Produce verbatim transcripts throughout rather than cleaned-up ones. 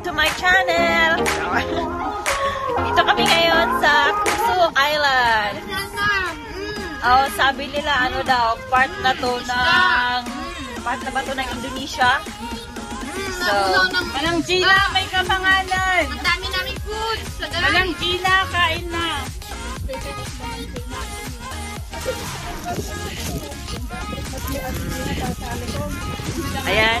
back to my channel! Dito kami ngayon sa Kusu Island. Oh, sabi nila ano daw, part na to ng... part na ba to ng Indonesia? So, Manang Gina, may kapangalan! Ang dami namin food! Manang Gina, kain na! Ayan,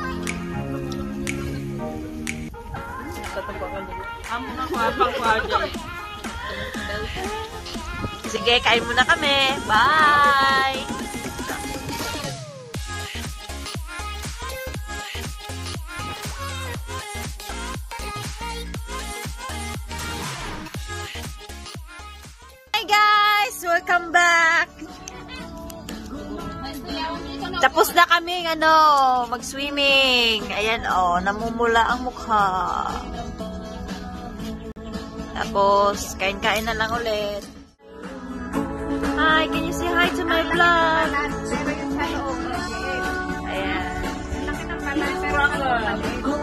Sige, kain muna kami. Bye! Hi guys! Welcome back! Tapos na kami ano, mag-swimming. Ayan oh, namumula ang mukha. Tapos kain-kain na lang ulit. Hi, can you say hi to my vlog? Ayan.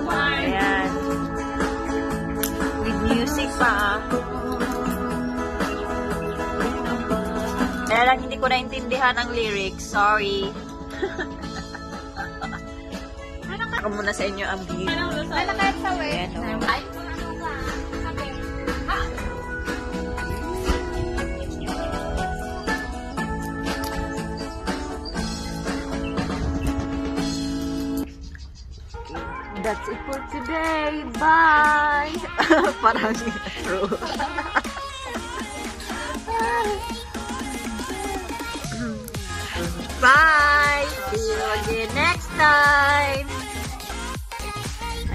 Ayan. With music pa. Kaya lang hindi ko naintindihan ang lyrics. Sorry. Ako muna sa inyo ang view. Ayan o. That's it for today. Bye! Parang intro. Bye! See you again next time!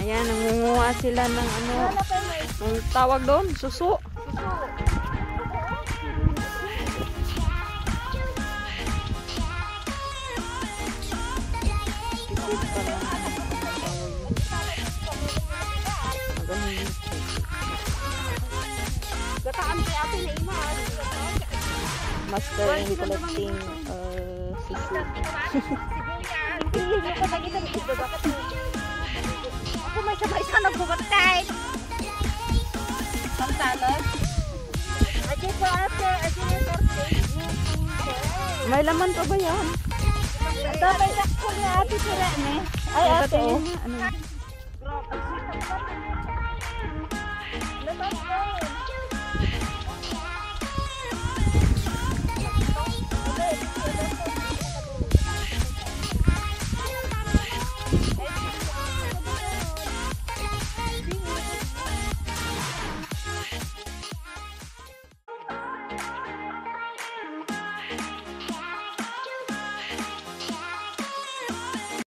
Ayan, nangunguha sila ng ano, ang tawag doon, suso. Gataan kay ate na ima. Master in collecting, uh, aku masih masih nak buat tay. Samtalan. Aje kuasa, aje korte. Mailaman tu bayar. Tapi tak punya api cerah ni. Ayat tu.